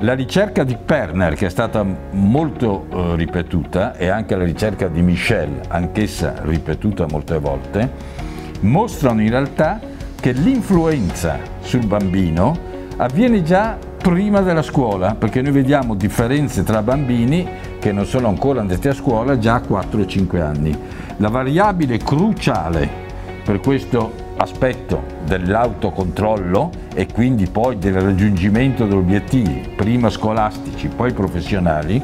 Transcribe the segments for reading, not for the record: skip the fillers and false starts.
La ricerca di Perner, che è stata molto ripetuta, e anche la ricerca di Michel, anch'essa ripetuta molte volte, mostrano in realtà che l'influenza sul bambino avviene già prima della scuola, perché noi vediamo differenze tra bambini che non sono ancora andati a scuola già a 4-5 anni. La variabile cruciale per questo aspetto dell'autocontrollo e quindi poi del raggiungimento degli obiettivi, prima scolastici, poi professionali,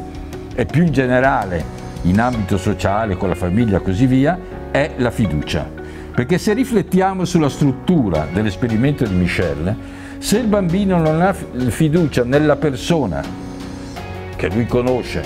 e più in generale in ambito sociale, con la famiglia e così via, è la fiducia. Perché se riflettiamo sulla struttura dell'esperimento di Michel, se il bambino non ha fiducia nella persona che lui conosce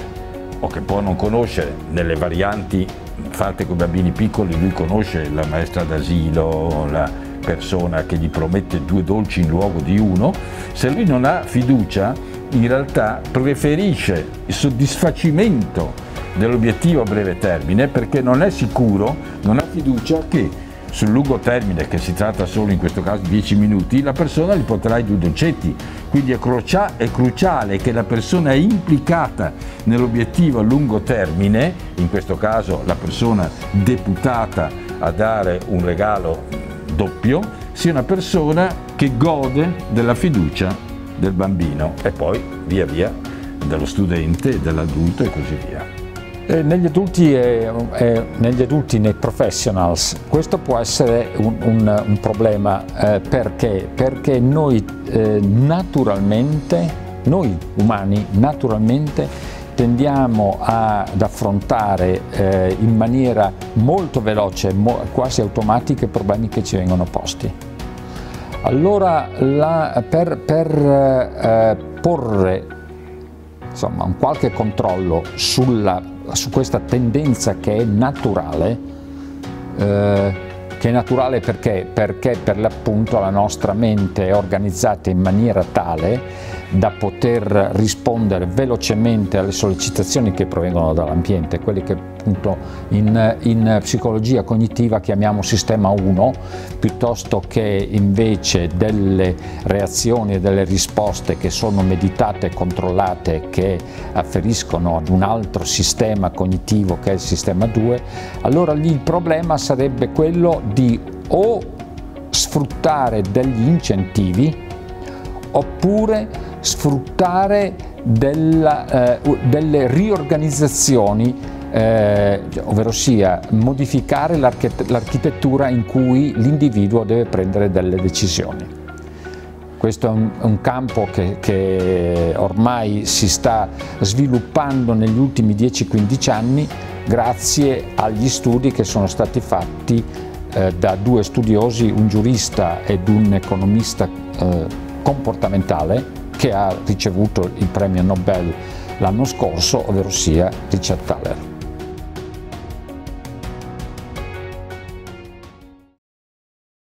o che può non conoscere, nelle varianti fatte con bambini piccoli, lui conosce la maestra d'asilo, la persona che gli promette 2 dolci in luogo di 1, se lui non ha fiducia in realtà preferisce il soddisfacimento dell'obiettivo a breve termine, perché non è sicuro, non ha fiducia che sul lungo termine, che si tratta solo in questo caso di 10 minuti, la persona gli porterà i 2 dolcetti. Quindi è cruciale che la persona implicata nell'obiettivo a lungo termine, in questo caso la persona deputata a dare un regalo doppio, sia una persona che gode della fiducia del bambino e poi via via dello studente, dell'adulto e così via. Negli adulti, nei professionals, questo può essere un problema. Perché? Perché noi umani naturalmente tendiamo ad affrontare in maniera molto veloce, quasi automatica, i problemi che ci vengono posti. Allora per porre insomma un qualche controllo su questa tendenza che è naturale, perché? Perché per l'appunto la nostra mente è organizzata in maniera tale da poter rispondere velocemente alle sollecitazioni che provengono dall'ambiente, quelli che appunto in psicologia cognitiva chiamiamo sistema 1, piuttosto che invece delle reazioni e delle risposte che sono meditate e controllate, che afferiscono ad un altro sistema cognitivo che è il sistema 2, allora lì il problema sarebbe quello di o sfruttare degli incentivi oppure sfruttare delle riorganizzazioni, ovvero sia modificare l'architettura in cui l'individuo deve prendere delle decisioni. Questo è un campo che ormai si sta sviluppando negli ultimi 10-15 anni grazie agli studi che sono stati fatti da 2 studiosi, un giurista ed un economista comportamentale, che ha ricevuto il premio Nobel l'anno scorso, ovvero sia Richard Thaler.